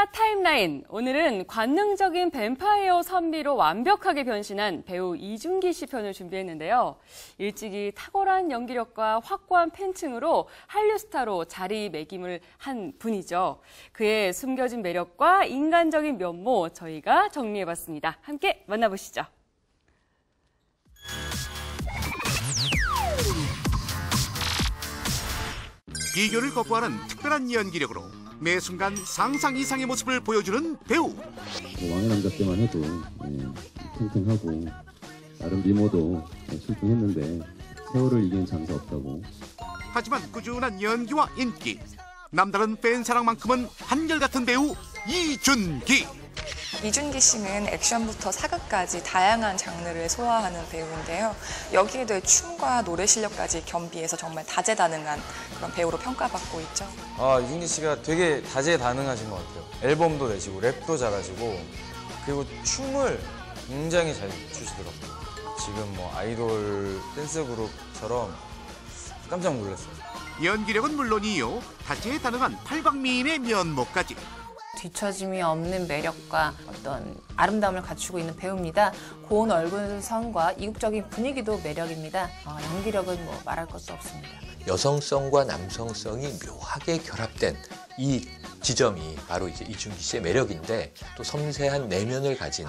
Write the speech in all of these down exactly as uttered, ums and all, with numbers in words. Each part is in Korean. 드라마 타임라인, 오늘은 관능적인 뱀파이어 선비로 완벽하게 변신한 배우 이준기 씨 편을 준비했는데요. 일찍이 탁월한 연기력과 확고한 팬층으로 한류 스타로 자리매김을 한 분이죠. 그의 숨겨진 매력과 인간적인 면모 저희가 정리해봤습니다. 함께 만나보시죠. 비교를 거부하는 특별한 연기력으로 매 순간 상상 이상의 모습을 보여주는 배우. 왕의 남자 때만 해도 예, 탱탱하고 나름 미모도 예, 출중했는데 세월을 이기는 장사 없다고. 하지만 꾸준한 연기와 인기, 남다른 팬 사랑만큼은 한결같은 배우 이준기. 이준기 씨는 액션부터 사극까지 다양한 장르를 소화하는 배우인데요. 여기에 더해 춤과 노래 실력까지 겸비해서 정말 다재다능한 그런 배우로 평가받고 있죠. 아, 이준기 씨가 되게 다재다능하신 것 같아요. 앨범도 내시고 랩도 잘하시고 그리고 춤을 굉장히 잘 추시더라고요. 지금 뭐 아이돌 댄스 그룹처럼 깜짝 놀랐어요. 연기력은 물론이요, 다재다능한 팔방미인의 면모까지. 뒤처짐이 없는 매력과 어떤 아름다움을 갖추고 있는 배우입니다. 고운 얼굴선과 이국적인 분위기도 매력입니다. 어, 연기력은 뭐 말할 것도 없습니다. 여성성과 남성성이 묘하게 결합된 이 지점이 바로 이제 이준기 씨의 매력인데, 또 섬세한 내면을 가진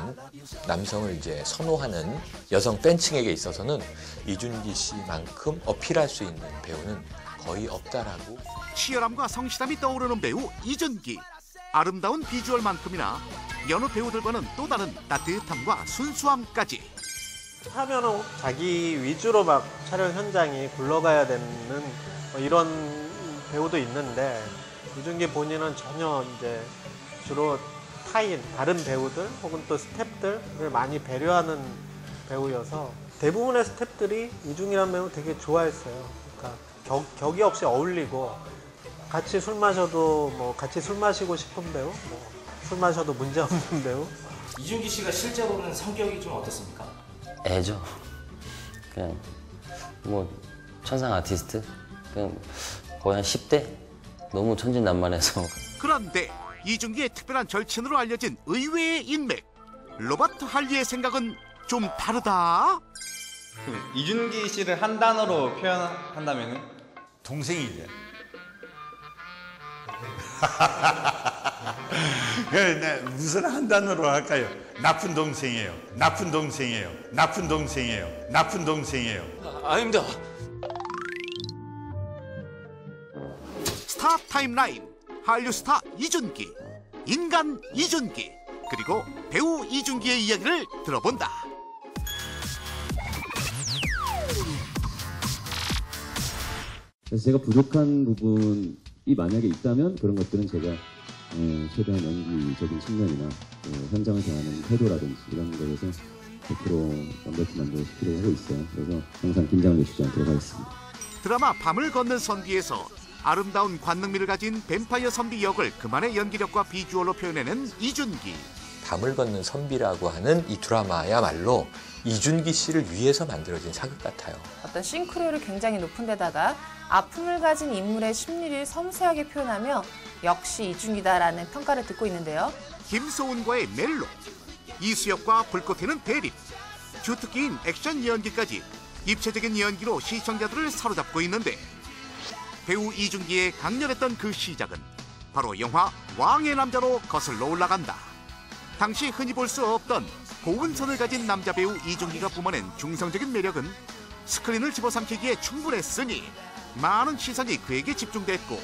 남성을 이제 선호하는 여성 팬층에게 있어서는 이준기 씨만큼 어필할 수 있는 배우는 거의 없다라고. 치열함과 성실함이 떠오르는 배우 이준기. 아름다운 비주얼만큼이나 여느 배우들과는 또 다른 따뜻함과 순수함까지. 하면은 자기 위주로 막 촬영 현장이 굴러가야 되는 이런 배우도 있는데, 이준기 본인은 전혀 이제 주로 타인, 다른 배우들 혹은 또 스태프들을 많이 배려하는 배우여서 대부분의 스태프들이 이준기라는 배우 되게 좋아했어요. 그러니까 격, 격이 없이 어울리고 같이 술 마셔도 뭐 같이 술 마시고 싶은 배우, 뭐 술 마셔도 문제 없는 배우. 이준기 씨가 실제로는 성격이 좀 어떻습니까? 애죠. 그냥 뭐 천상 아티스트, 그냥 거의 한 십 대. 너무 천진난만해서. 그런데 이준기의 특별한 절친으로 알려진 의외의 인맥, 로버트 할리의 생각은 좀 다르다. 그 이준기 씨를 한 단어로 표현한다면은 동생이래. 무슨 한 단어로 할까요? 나쁜 동생이에요. 나쁜 동생이에요. 나쁜 동생이에요. 나쁜 동생이에요. 아, 아닙니다. 스타 타임라인, 한류 스타 이준기, 인간 이준기, 그리고 배우 이준기의 이야기를 들어본다. 그래서 제가 부족한 부분 이 만약에 있다면 그런 것들은 제가 최대한 연기적인 측면이나 현장을 대하는 태도라든지 이런 거에서 백 퍼센트 완벽히 만들어지기로 하고 있어요. 그래서 항상 긴장을 늦추지 않도록 하겠습니다. 드라마 밤을 걷는 선비에서 아름다운 관능미를 가진 뱀파이어 선비 역을 그만의 연기력과 비주얼로 표현해낸 이준기. 밤을 걷는 선비라고 하는 이 드라마야말로 이준기 씨를 위해서 만들어진 사극 같아요. 어떤 싱크로율이 굉장히 높은 데다가 아픔을 가진 인물의 심리를 섬세하게 표현하며 역시 이준기다라는 평가를 듣고 있는데요. 김소은과의 멜로, 이수혁과 불꽃 튀는 대립, 주특기인 액션 연기까지 입체적인 연기로 시청자들을 사로잡고 있는데, 배우 이준기의 강렬했던 그 시작은 바로 영화 왕의 남자로 거슬러 올라간다. 당시 흔히 볼 수 없던 고운 선을 가진 남자 배우 이준기가 뿜어낸 중성적인 매력은 스크린을 집어삼키기에 충분했으니 많은 시선이 그에게 집중됐고,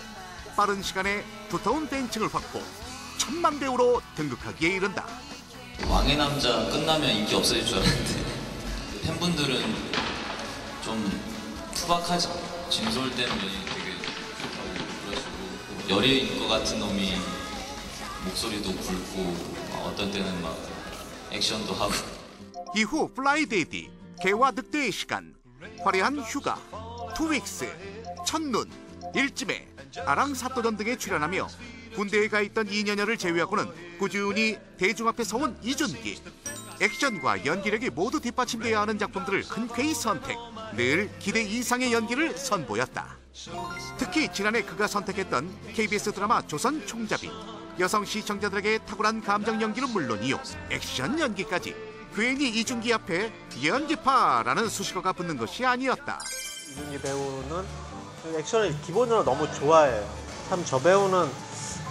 빠른 시간에 두터운 팬층을 확보, 천만 배우로 등극하기에 이른다. 왕의 남자 끝나면 인기 없어질 줄 알았는데 팬분들은 좀 투박하죠. 진솔 때문에 되게 그러시고, 여린 것 같은 놈이 목소리도 굵고 어떤 때는 막 액션도 하고. 이후 플라이 대디, 개와 늑대의 시간, 화려한 휴가, 투윅스, 첫눈, 일지매, 아랑사또전 등에 출연하며 군대에 가 있던 이 년여를 제외하고는 꾸준히 대중 앞에 서온 이준기. 액션과 연기력이 모두 뒷받침돼야 하는 작품들을 흔쾌히 선택, 늘 기대 이상의 연기를 선보였다. 특히 지난해 그가 선택했던 케이비에스 드라마 조선 총잡이, 여성 시청자들에게 탁월한 감정 연기는 물론이요, 액션 연기까지. 괜히 이준기 앞에 연기파라는 수식어가 붙는 것이 아니었다. 이준기 배우는 액션을 기본으로 너무 좋아해요. 참 저 배우는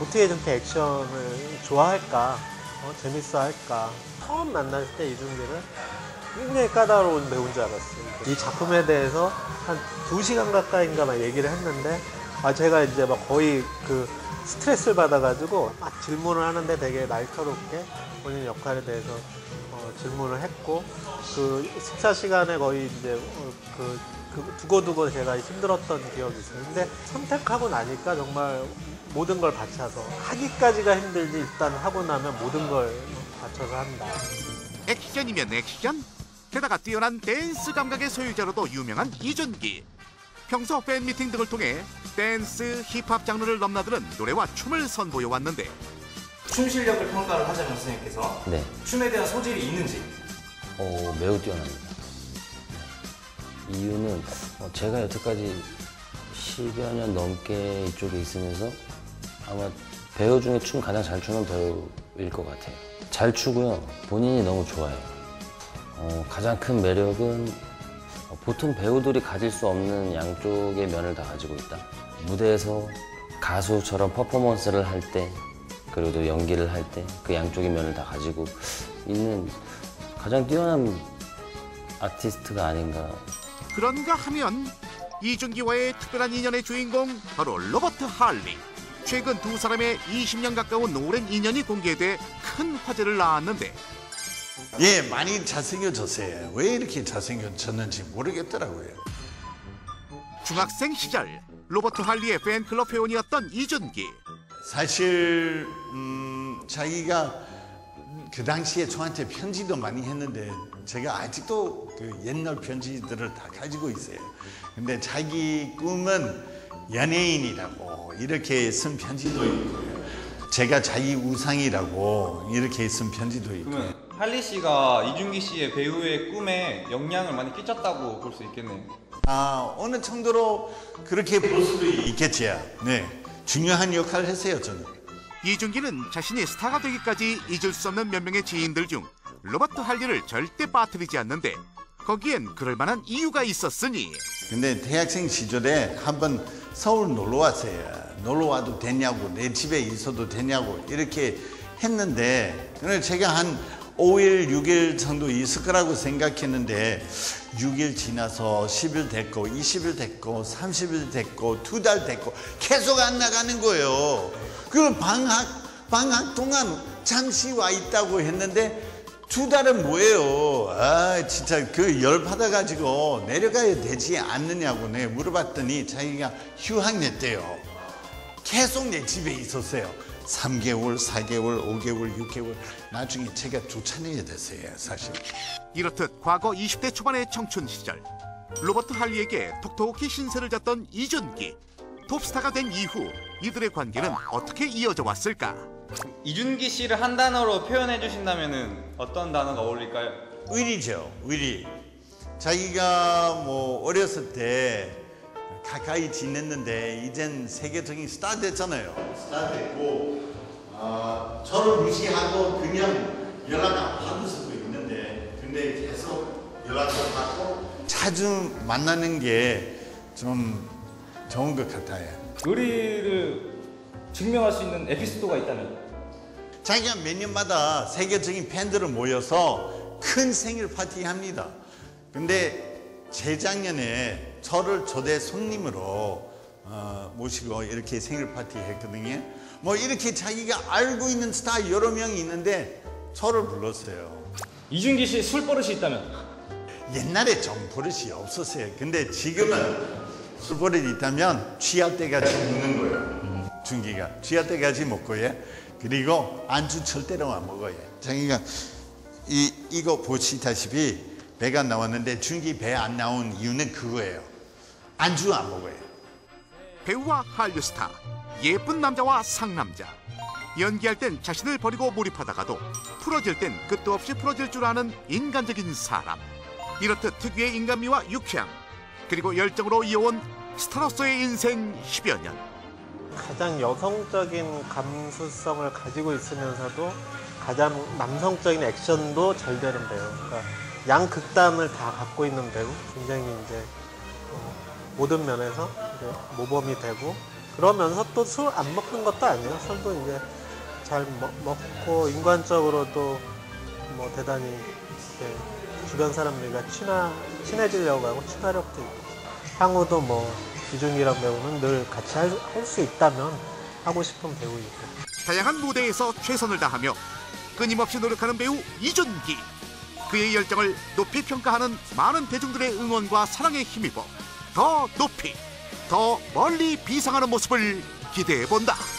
어떻게 저렇게 액션을 좋아할까, 어, 재밌어할까. 처음 만날 때 이준기를 굉장히 까다로운 배우인 줄 알았어요. 이 작품에 대해서 한 두 시간 가까이인가 막 얘기를 했는데, 아, 제가 이제 막 거의 그 스트레스를 받아가지고 막 질문을 하는데 되게 날카롭게 본인 역할에 대해서 어, 질문을 했고, 그 식사 시간에 거의 이제 그, 그 두고두고 제가 힘들었던 기억이 있었는데, 선택하고 나니까 정말 모든 걸 바쳐서, 하기까지가 힘들지 일단 하고 나면 모든 걸 바쳐서 한다. 액션이면 액션? 게다가 뛰어난 댄스 감각의 소유자로도 유명한 이준기. 평소 팬미팅 등을 통해 댄스, 힙합 장르를 넘나드는 노래와 춤을 선보여왔는데, 춤 실력을 평가를 하자면 선생님께서 네. 춤에 대한 소질이 있는지? 어, 매우 뛰어납니다. 이유는 제가 여태까지 십여 년 넘게 이쪽에 있으면서 아마 배우 중에 춤 가장 잘 추는 배우일 것 같아요. 잘 추고요, 본인이 너무 좋아해요. 어, 가장 큰 매력은 보통 배우들이 가질 수 없는 양쪽의 면을 다 가지고 있다. 무대에서 가수처럼 퍼포먼스를 할 때, 그리고 연기를 할 때 그 양쪽의 면을 다 가지고 있는 가장 뛰어난 아티스트가 아닌가. 그런가 하면 이준기와의 특별한 인연의 주인공, 바로 로버트 할리. 최근 두 사람의 이십 년 가까운 오랜 인연이 공개돼 큰 화제를 낳았는데, 예, 많이 잘생겨졌어요. 왜 이렇게 잘생겨졌는지 모르겠더라고요. 중학생 시절 로버트 할리의 팬클럽 회원이었던 이준기. 사실 음, 자기가 그 당시에 저한테 편지도 많이 했는데, 제가 아직도 그 옛날 편지들을 다 가지고 있어요. 근데 자기 꿈은 연예인이라고 이렇게 쓴 편지도 있고, 제가 자기 우상이라고 이렇게 쓴 편지도 있고. 할리 씨가 이준기 씨의 배우의 꿈에 영향을 많이 끼쳤다고 볼 수 있겠네요. 아, 어느 정도로 그렇게 볼 수도 있겠지요. 네, 중요한 역할을 했어요, 저는. 이준기는 자신이 스타가 되기까지 잊을 수 없는 몇 명의 지인들 중 로버트 할리를 절대 빠뜨리지 않는데, 거기엔 그럴 만한 이유가 있었으니. 근데 대학생 시절에 한번 서울 놀러 왔어요. 놀러 와도 되냐고, 내 집에 있어도 되냐고 이렇게 했는데, 그래서 제가 한 오 일, 육 일 정도 있을 거라고 생각했는데, 육 일 지나서 십 일 됐고, 이십 일 됐고, 삼십 일 됐고, 두 달 됐고, 계속 안 나가는 거예요. 그리고 방학, 방학 동안 잠시 와 있다고 했는데, 두 달은 뭐예요? 아, 진짜 그 열 받아가지고 내려가야 되지 않느냐고 내가 물어봤더니, 자기가 휴학 냈대요. 계속 내 집에 있었어요. 삼 개월, 사 개월, 오 개월, 육 개월. 나중에 제가 쫓아내야 됐어요, 사실. 이렇듯 과거 이십 대 초반의 청춘 시절, 로버트 할리에게 톡톡히 신세를 졌던 이준기. 톱스타가 된 이후 이들의 관계는 어떻게 이어져 왔을까? 이준기 씨를 한 단어로 표현해 주신다면 어떤 단어가 어울릴까요? 의리죠, 의리. 자기가 뭐 어렸을 때 가까이 지냈는데, 이젠 세계적인 스타 됐잖아요. 스타 됐고, 어, 저를 무시하고 그냥 연락 안 받을 수도 있는데, 근데 계속 연락을 받고 자주 만나는 게 좀 좋은 것 같아요. 의리를 증명할 수 있는 에피소드가 있다면? 자기가 몇 년마다 세계적인 팬들을 모여서 큰 생일 파티 합니다. 근데 재작년에 저를 초대 손님으로 어, 모시고 이렇게 생일 파티 했거든요. 뭐 이렇게 자기가 알고 있는 스타 여러 명이 있는데 저를 불렀어요. 이준기 씨 술 버릇이 있다면? 옛날에 좀 버릇이 없었어요. 근데 지금은 술 버릇이 있다면 취할 때까지 먹는 거예요. 음. 준기가 취할 때까지 먹고요. 그리고 안주 절대로 안 먹어요. 자기가 이, 이거 보시다시피 배가 나왔는데, 준기 배 안 나온 이유는 그거예요. 안주 안 먹어요. 배우와 한류 스타, 예쁜 남자와 상남자. 연기할 땐 자신을 버리고 몰입하다가도 풀어질 땐 끝도 없이 풀어질 줄 아는 인간적인 사람. 이렇듯 특유의 인간미와 유쾌함, 그리고 열정으로 이어온 스타로서의 인생 십여 년. 가장 여성적인 감수성을 가지고 있으면서도 가장 남성적인 액션도 잘 되는 배우. 그러니까 양 극단을 다 갖고 있는 배우. 굉장히 이제 어, 모든 면에서 이제 모범이 되고, 그러면서 또 술 안 먹는 것도 아니에요. 술도 이제 잘 먹, 먹고 인간적으로도 뭐 대단히 이제 주변 사람들과 친화, 친해지려고 하고 친화력도 있고. 향후도 뭐 이준기란 배우는 늘 같이 할 수 있다면 하고 싶은 배우이고, 다양한 무대에서 최선을 다하며 끊임없이 노력하는 배우 이준기. 그의 열정을 높이 평가하는 많은 대중들의 응원과 사랑에 힘입어 더 높이, 더 멀리 비상하는 모습을 기대해본다.